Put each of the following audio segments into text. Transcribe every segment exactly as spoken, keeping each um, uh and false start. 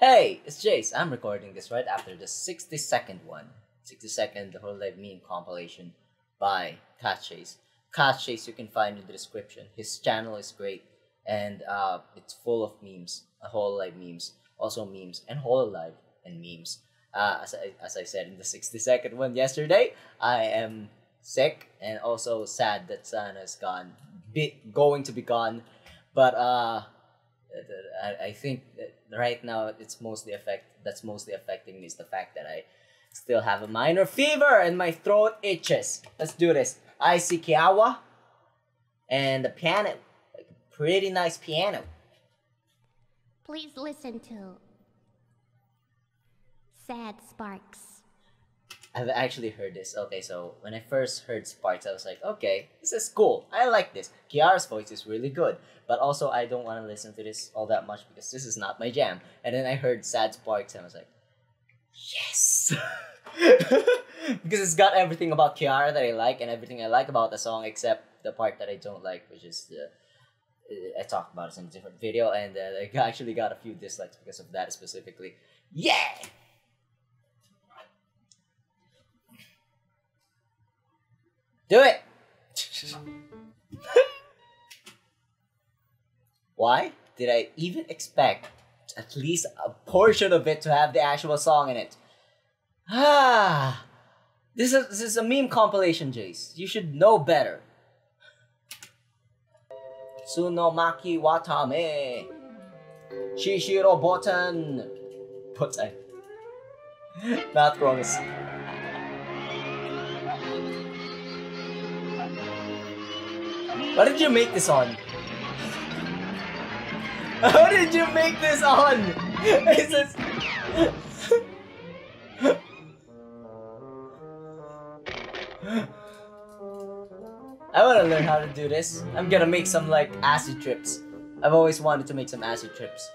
Hey, it's Jace. I'm recording this right after the sixty second one. sixty second the Hololive meme compilation by Catschais. Catschais you can find in the description. His channel is great and uh, it's full of memes. Uh, Hololive memes, also memes, and Hololive and memes. Uh, as, I, as I said in the sixty second one yesterday, I am sick and also sad that Sana's gone, be, going to be gone. But uh, I think that right now it's mostly affect that's mostly affecting me is the fact that I still have a minor fever and my throat itches. Let's do this. I see Kiawa and the piano, like a pretty nice piano. Please listen to Sad Sparks. I've actually heard this. Okay, so when I first heard Sparks, I was like, okay, this is cool. I like this. Kiara's voice is really good. But also, I don't want to listen to this all that much because this is not my jam. And then I heard Sad Sparks and I was like, yes! Because it's got everything about Kiara that I like and everything I like about the song except the part that I don't like, which is... Uh, I talked about it in a different video and uh, I actually got a few dislikes because of that specifically. Yeah! Do it! Why did I even expect at least a portion of it to have the actual song in it? Ah, this is this is a meme compilation, Jace. You should know better. Tsunomaki Watame, Shishiro Botan, Botan. Not promise. What did you make this on? How did you make this on? Is this... I want to learn how to do this. I'm gonna make some like acid trips. I've always wanted to make some acid trips.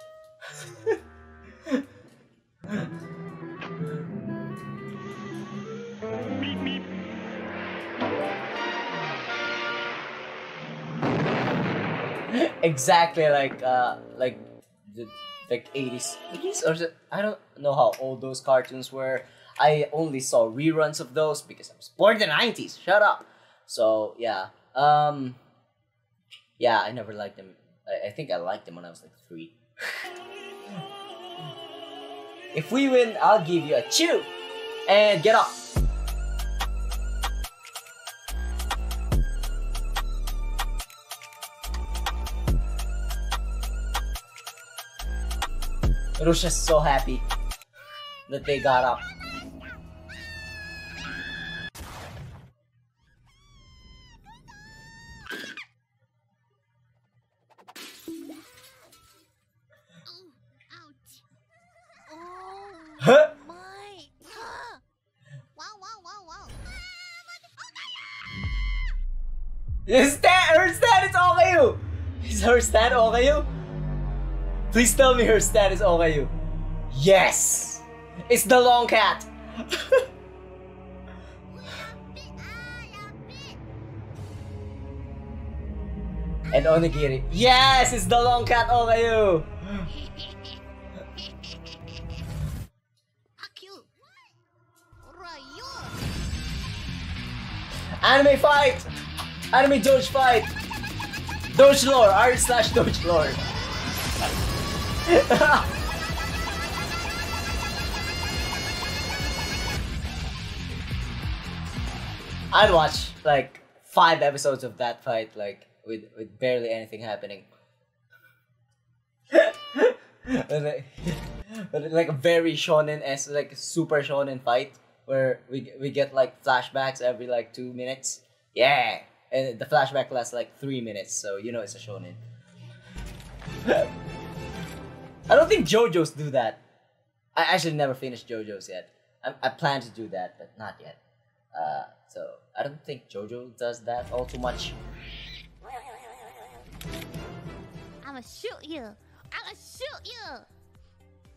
Exactly like uh like the like eighties or the, I don't know how old those cartoons were. I only saw reruns of those because I was born in the nineties. Shut up. So yeah, um, yeah, I never liked them. I, I think I liked them when I was like three. If we win, I'll give you a chew and get up. Rushia's so happy that they got up. Huh? Is that her stat is Okayu? Is her stat Okayu? Please tell me her stat is Okayu. Yes! It's the long cat! And Onigiri. Yes! It's the long cat Okayu! Anime fight! Anime doge fight! Doge lore! R slash doge lore! I'd watch like five episodes of that fight, like with with barely anything happening, but, like, but like a very shonen-esque, like super shonen fight where we we get like flashbacks every like two minutes. Yeah, and the flashback lasts like three minutes, so you know it's a shonen. I don't think JoJo's do that. I actually never finished JoJo's yet. I, I plan to do that, but not yet. Uh, so, I don't think JoJo does that all too much. I'ma shoot you! I'ma shoot you!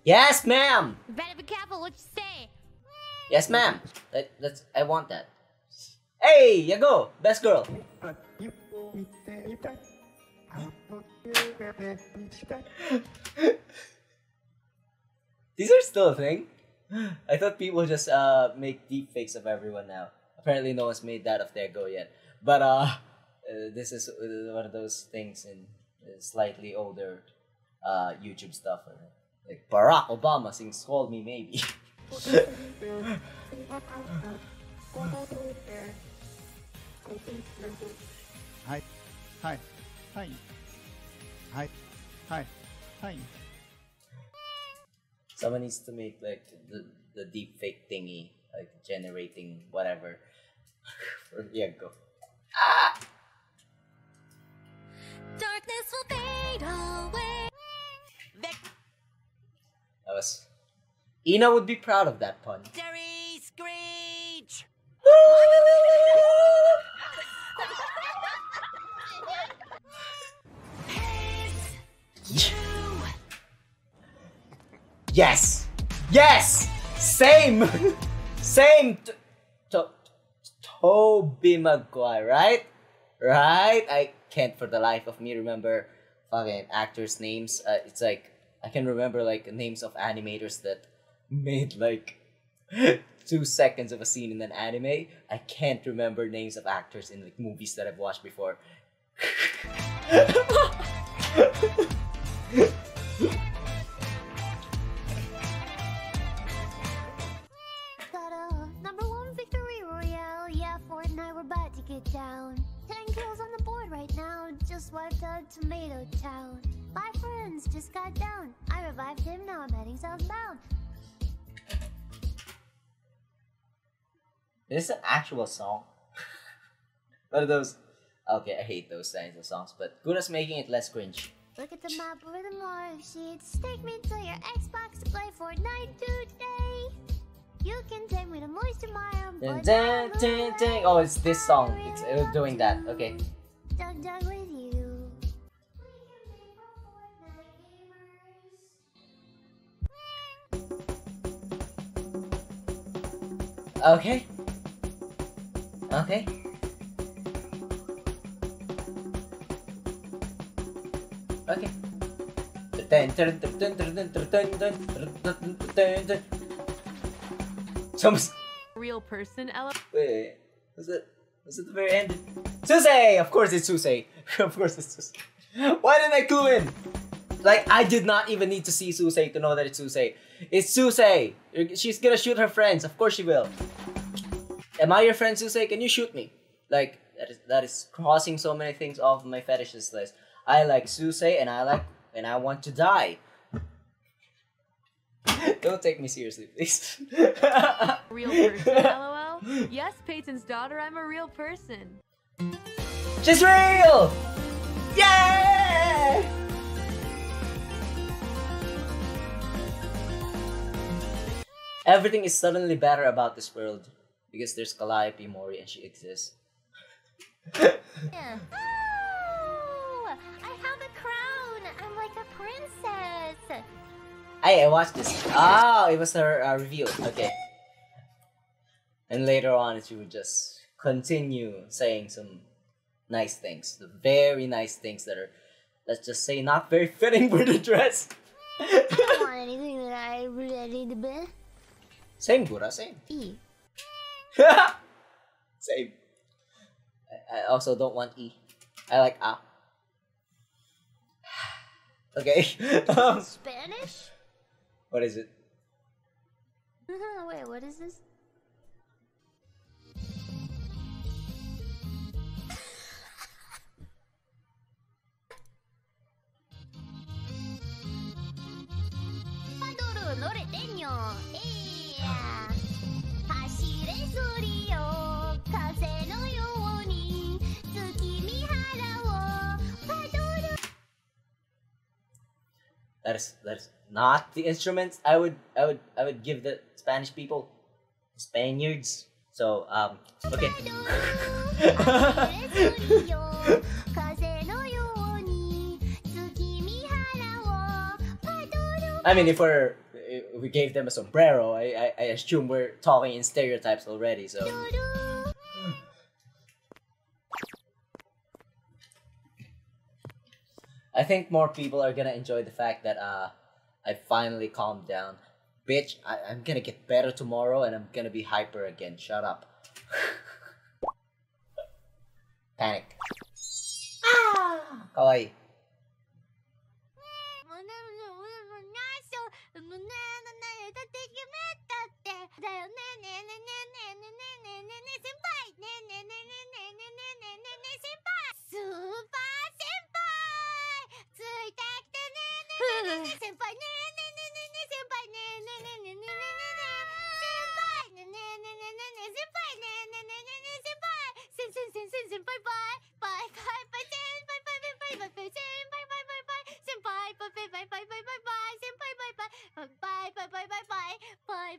Yes, ma'am! Better be careful what you say! Yes, ma'am! Let, let's... I want that. Hey, you go! Best girl! These are still a thing? I thought people just uh make deep fakes of everyone now. Apparently no one's made that of their go yet. But uh, uh this is one of those things in slightly older uh YouTube stuff, right? Like Barack Obama sings "Call Me Maybe." Hi. Hi. Hi. Hi. Hi. Hi. Someone needs to make like the, the deep fake thingy, like generating whatever. Yeah, go. Ah! Darkness will fade away. That was. Ina would be proud of that pun. Terry Screech! Yes! Yes! Same! Same! To, to, Toby Maguire, right? Right? I can't for the life of me remember fucking actors' names. Uh, it's like, I can remember like names of animators that made like two seconds of a scene in an anime. I can't remember names of actors in like movies that I've watched before. Down. Ten kills on the board right now. Just wiped out Tomato Town. Five friends just got down. I revived him, now I'm heading southbound. This is an actual song. What are those? Okay, I hate those kinds of songs, but Gura's making it less cringe. Look at the map over the log sheets. Take me to your Xbox to play Fortnite today. You can take me to moist tomorrow. Dun, dun, dun, dun. Oh, it's this song. It's uh, doing that. Okay. Dun, dun with you. Okay. Okay. Okay. Dun, dun, dun, dun, dun, dun, dun, dun. Some real person. Wait, wait, was it? Was it the very end? Suisei! Of course it's Suisei. Of course it's Suisei. Why didn't I clue in? Like I did not even need to see Suisei to know that it's Suisei. It's Suisei. She's gonna shoot her friends. Of course she will. Am I your friend, Suisei? Can you shoot me? Like that is that is crossing so many things off my fetishes list. I like Suisei, and I like and I want to die. Don't take me seriously, please. Real person, lol. Yes, Peyton's daughter, I'm a real person. She's real! Yeah! Everything is suddenly better about this world because there's Calliope Mori and she exists. Yeah. Oh! I have a crown! I'm like a princess! Hey, I watched this. Oh, it was her uh, reveal. Okay. And later on, she would just continue saying some nice things. The very nice things that are, let's just say, not very fitting for the dress. I don't want anything that I really did. Same, Gura, same. E. Same. I, I also don't want E. I like A. Okay. um, Spanish? What is it? Wait, what is this? That is that is not the instruments I would I would I would give the Spanish people, Spaniards. So um okay. I mean, if we're if we gave them a sombrero, I, I I assume we're talking in stereotypes already. So. I think more people are gonna enjoy the fact that uh, I finally calmed down. bitch, I I'm gonna get better tomorrow and I'm gonna be hyper again. Shut up. Panic. Ah! Kawaii.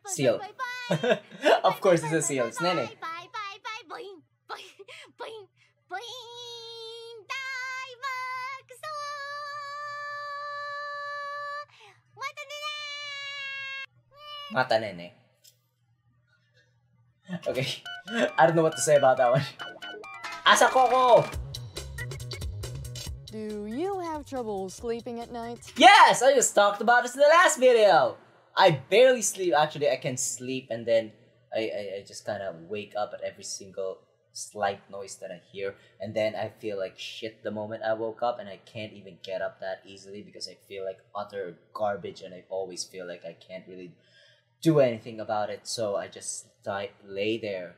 Seal. Of course it's a seal, it's Nene. Mata Nene. Okay, I don't know what to say about that one. Asako! Do you have trouble sleeping at night? Yes, I just talked about this in the last video! I barely sleep, actually. I can sleep and then I, I, I just kind of wake up at every single slight noise that I hear, and then I feel like shit the moment I woke up, and I can't even get up that easily because I feel like utter garbage and I always feel like I can't really do anything about it, so I just die, lay there.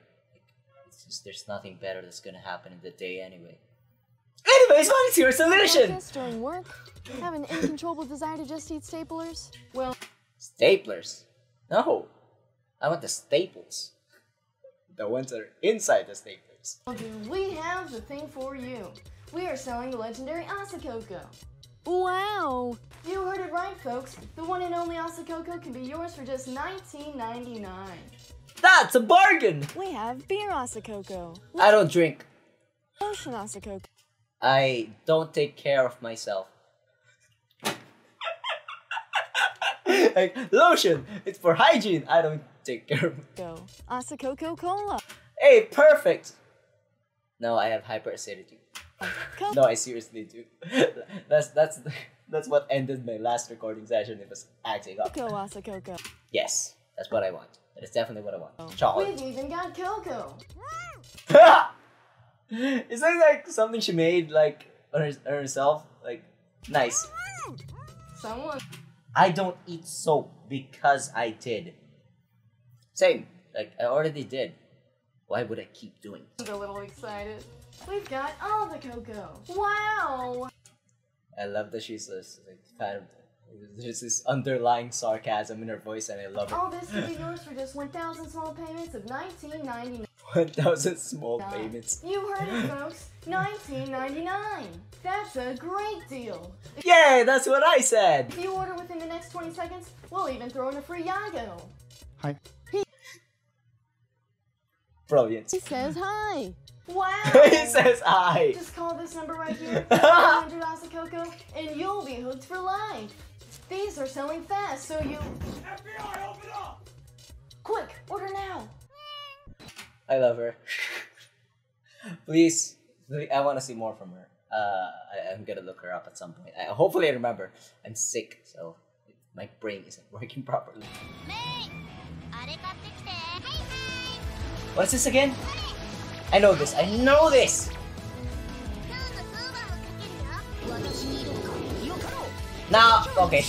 It's just, there's nothing better that's gonna happen in the day anyway. Anyways, what is your solution? Just during work, have an uncontrollable desire to just eat staplers? Well... Staplers? No! I want the staples. The ones that are inside the staples. We have the thing for you. We are selling the legendary Asakoko. Wow! You heard it right, folks. The one and only Asakoko can be yours for just nineteen ninety-nine. That's a bargain! We have beer Asakoko. I don't drink. Ocean Asakoko. I don't take care of myself. Like, lotion! It's for hygiene! I don't take care of it. Go. Asakoko Cola! Hey, perfect! No, I have hyperacidity. No, I seriously do. That's that's that's what ended my last recording session. It was acting up. Go, Asakoko. Yes, that's what I want. That is definitely what I want. Chocolate. We've even got Coco! Is that like something she made, like, her, herself? Like, nice. Someone... I don't eat soap because I did. Same. Like, I already did. Why would I keep doing it? I'm a little excited. We've got all the Coco. Wow! I love that she's like, kind of... There's this underlying sarcasm in her voice and I love it. All this will be yours for just one thousand small payments of nineteen ninety-nine. one thousand small payments. You heard it, folks. nineteen ninety-nine. That's a great deal. Yay, that's what I said. If you order within the next twenty seconds, we'll even throw in a free Yago. Hi. He Brilliant. He says hi. Wow. He says hi. Just call this number right here, one hundred Asakoko, and you'll be hooked for life. These are selling fast, so you... F B I, open up! Quick, order now. I love her. Please, please, I want to see more from her. Uh, I, I'm gonna look her up at some point. I, hopefully I remember. I'm sick, so my brain isn't working properly. What's this again? I know this. I know this! Now, okay.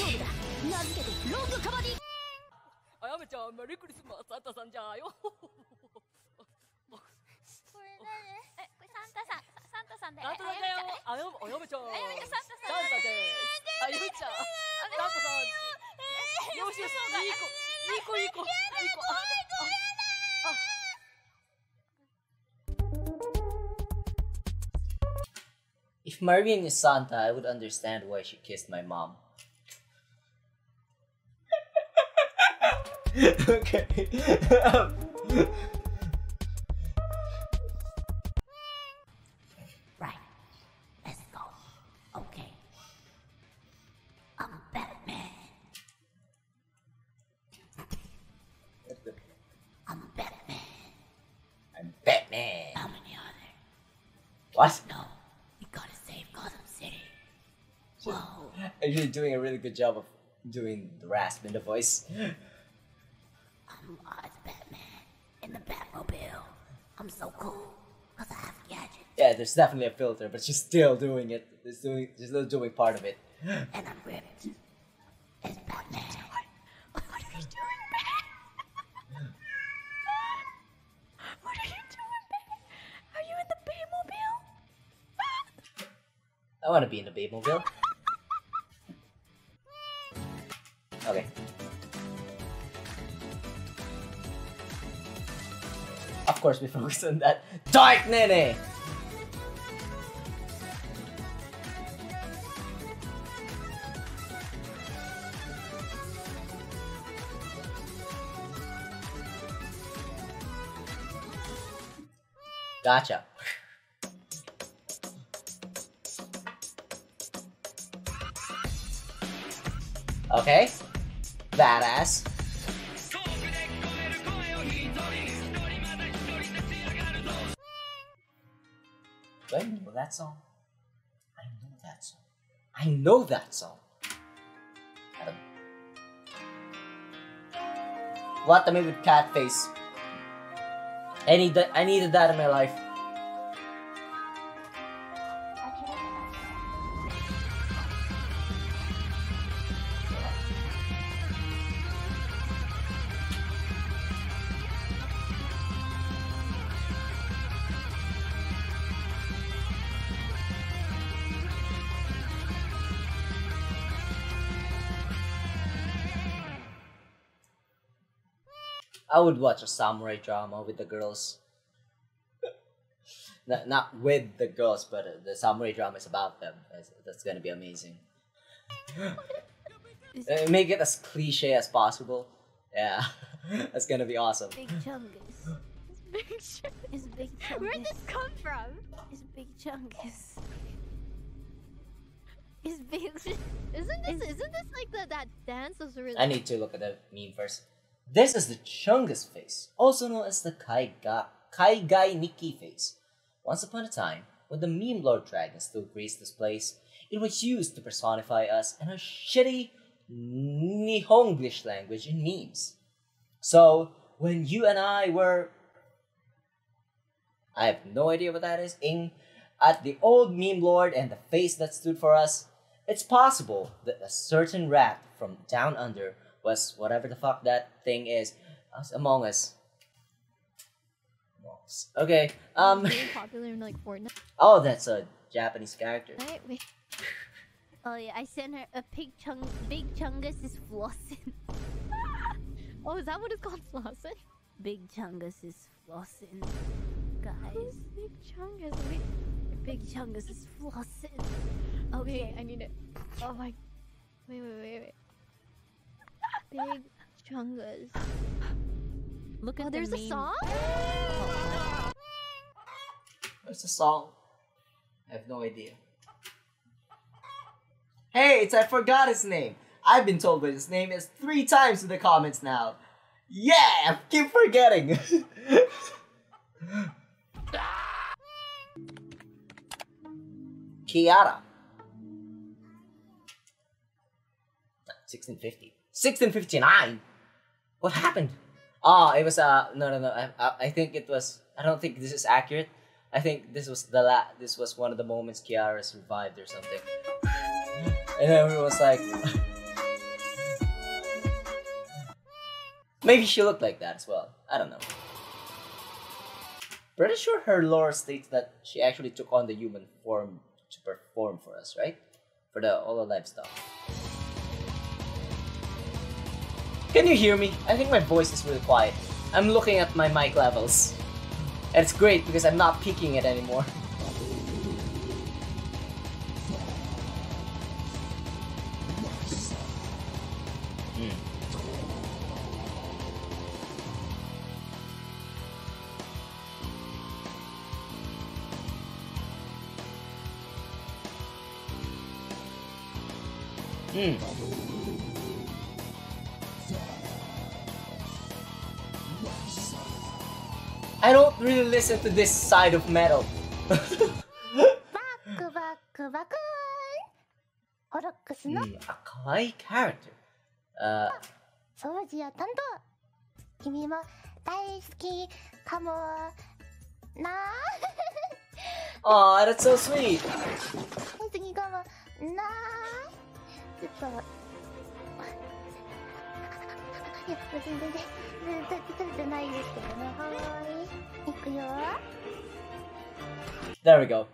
If Marian is Santa, I would understand why she kissed my mom. Okay. Doing a really good job of doing the rasp in the voice. I'm uh, it's Batman in the Batmobile. I'm so cool because I have gadgets. Yeah, there's definitely a filter, but she's still doing it. She's doing, she's still doing part of it. And I'm ripped. It's Batman. What, what are you doing, Batman? What are you doing, Batman? Are you in the Batmobile? I want to be in the Batmobile. Okay. Of course, we focus on that dark Nene. Gotcha. Okay. Badass. Do I know that song? I know that song. I know that song. Adam. Watame with cat face. I need that. I needed that in my life. I would watch a samurai drama with the girls. not, not with the girls, but the samurai drama is about them. That's, that's gonna be amazing. Make it as cliche as possible. Yeah, that's gonna be awesome. Big Chungus. It's Big, it's Big Chungus. Where'd this come from? It's Big Chungus. It's Big. Isn't this? It's... Isn't this like the, that dance of the? Really... I need to look at the meme first. This is the Chungus face, also known as the Kaiga, Kaigai Nikki face. Once upon a time, when the meme lord dragon still graced this place, it was used to personify us and our shitty Nihonglish language in memes. So, when you and I were... I have no idea what that is. In at the old meme lord and the face that stood for us, it's possible that a certain rat from down under was whatever the fuck that thing is. Among Us. Okay, um... Really popular in, like, Fortnite. Oh, that's a Japanese character. Right, wait. Oh yeah, I sent her a big chung- Big Chungus is flossing. Oh, is that what it's called? Flossing? Big Chungus is flossing. Guys. Who's Big Chungus? Wait. Big Chungus is flossing. Okay, wait, I need it. Oh my... Wait, wait, wait, wait. Big Chungus. Look at oh, there's the a song? Oh. There's a song. I have no idea. Hey, it's I forgot his name. I've been told what his name is three times in the comments now. Yeah, I keep forgetting. Kiara. sixteen fifty. sixteen fifty-nine? What happened? Oh, it was, uh, no, no, no, I, I, I think it was, I don't think this is accurate. I think this was the la, this was one of the moments Kiara survived or something. And everyone's like... Maybe she looked like that as well, I don't know. Pretty sure her lore states that she actually took on the human form to perform for us, right? For the Hololive stuff. Can you hear me? I think my voice is really quiet. I'm looking at my mic levels. And it's great because I'm not peaking it anymore. Mm. Mm. I don't really listen to this side of metal. mm, a kawaii character. Uh, 君も大好きかもな。Aw, that's so sweet. There we go.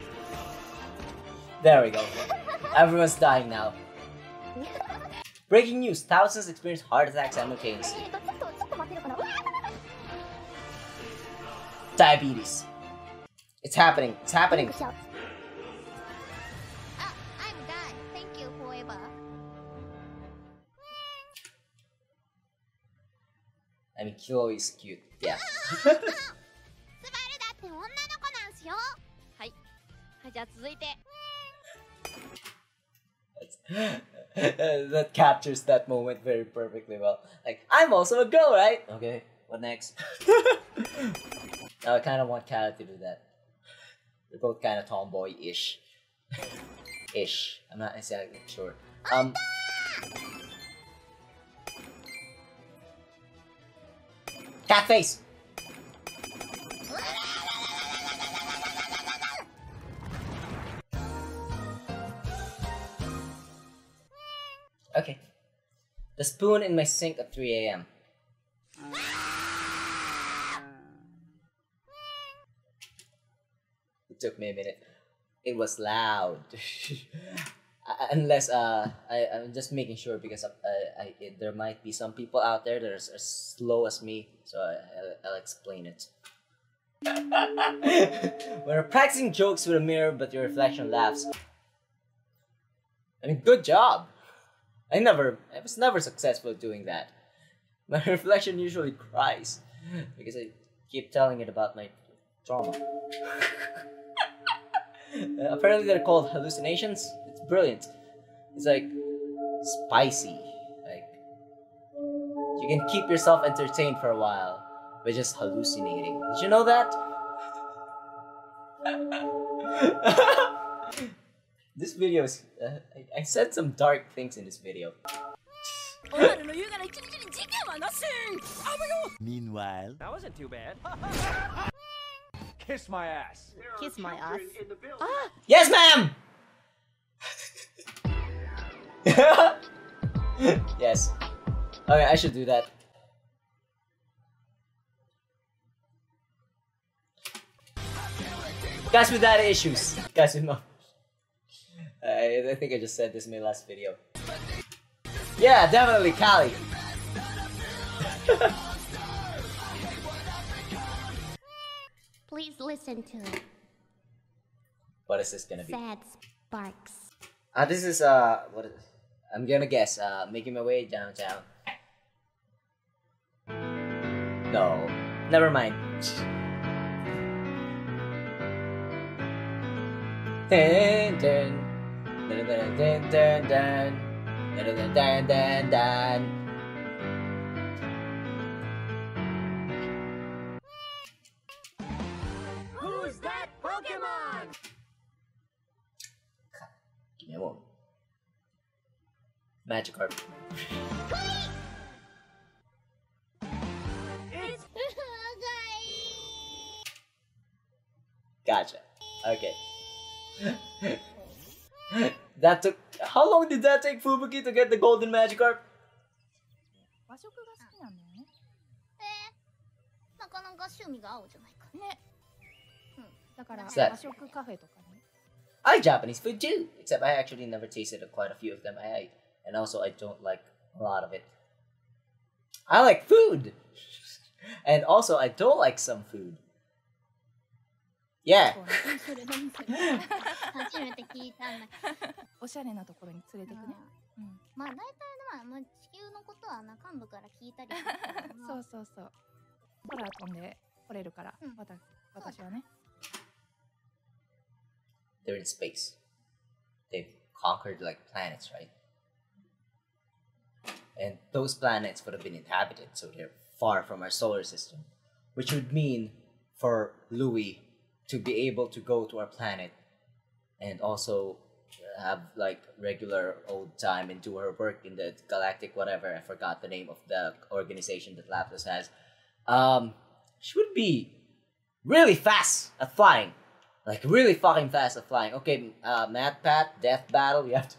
There we go. Everyone's dying now. Breaking news, thousands experience heart attacks simultaneously. Diabetes. It's happening. It's happening. Ah, I'm done. Thank you, whoever. I mean, Kyo is cute. Yeah. That captures that moment very perfectly well. Like, I'm also a girl, right? Okay, what next? Now I kind of want Kara to do that. They're both kind of tomboy-ish. Ish. I'm not exactly sure. Um... Cat face! Okay. The spoon in my sink at three A M It took me a minute. It was loud. Unless uh, I, I'm just making sure because I, I, I, it, there might be some people out there that are as slow as me, so I, I'll, I'll explain it. When you're practicing jokes with a mirror, but your reflection laughs. I mean, good job. I never, I was never successful at doing that. My reflection usually cries because I keep telling it about my trauma. Uh, apparently they're called hallucinations. It's brilliant. It's like spicy. Like you can keep yourself entertained for a while by just hallucinating. Did you know that? This video is. Uh, I, I said some dark things in this video. Meanwhile, that wasn't too bad. Kiss my ass. Kiss my ass. Ah. Yes, ma'am. Yes. Okay, I should do that. Guys with daddy issues. Guys with mom. I, I think I just said this in my last video. Yeah, definitely Callie. Please listen to it. What is this gonna be? Sad sparks. Ah, this is uh, what is this? I'm gonna guess. Uh, making my way downtown. No, never mind. Dun dun dun dun dun dun dun dun dun dun dun. Magikarp. Gotcha. Okay. That took. How long did that take Fubuki to get the golden Magikarp? I like Japanese food too, except I actually never tasted quite a few of them I ate. And also, I don't like a lot of it. I like food! And also, I don't like some food. Yeah! They're in space. They've conquered, like, planets, right? And those planets would have been inhabited, so they're far from our solar system. Which would mean for Louis to be able to go to our planet and also have like regular old time and do her work in the galactic whatever. I forgot the name of the organization that Lapras has. um, she would be really fast at flying. Like, really fucking fast at flying. Okay, uh, Mad Pat, Death Battle, you have to...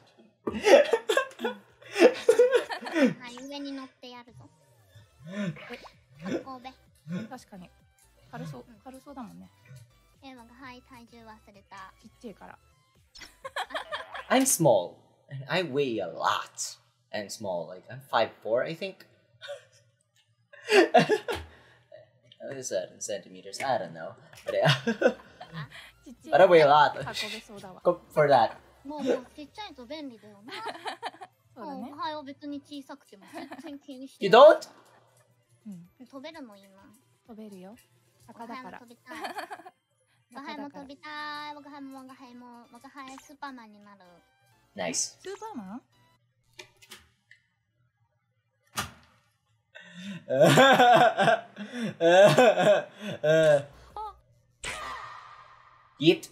I'm small, and I weigh a lot. And small, like, I'm five four, I think. What is that in centimeters? I don't know. But yeah. But I weigh a lot. Go for that. You don't? Nice. Yeet.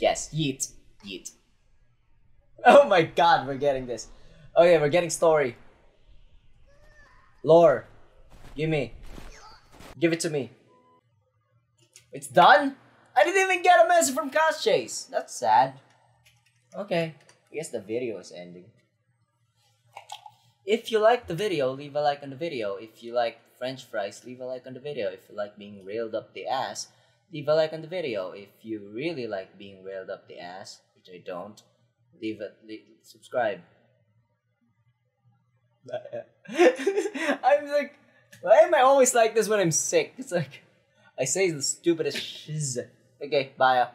Yes, yeet, yeet. Oh my god, we're getting this. Okay, we're getting story. Lore. Give me. Give it to me. It's done? I didn't even get a message from Catschais. That's sad. Okay, I guess the video is ending. If you like the video, leave a like on the video. If you like French fries, leave a like on the video. If you like being railed up the ass, leave a like on the video. If you really like being railed up the ass, which I don't, leave a leave, subscribe. I'm like, why am I always like this when I'm sick? It's like, I say the stupidest shiz. Okay, bye.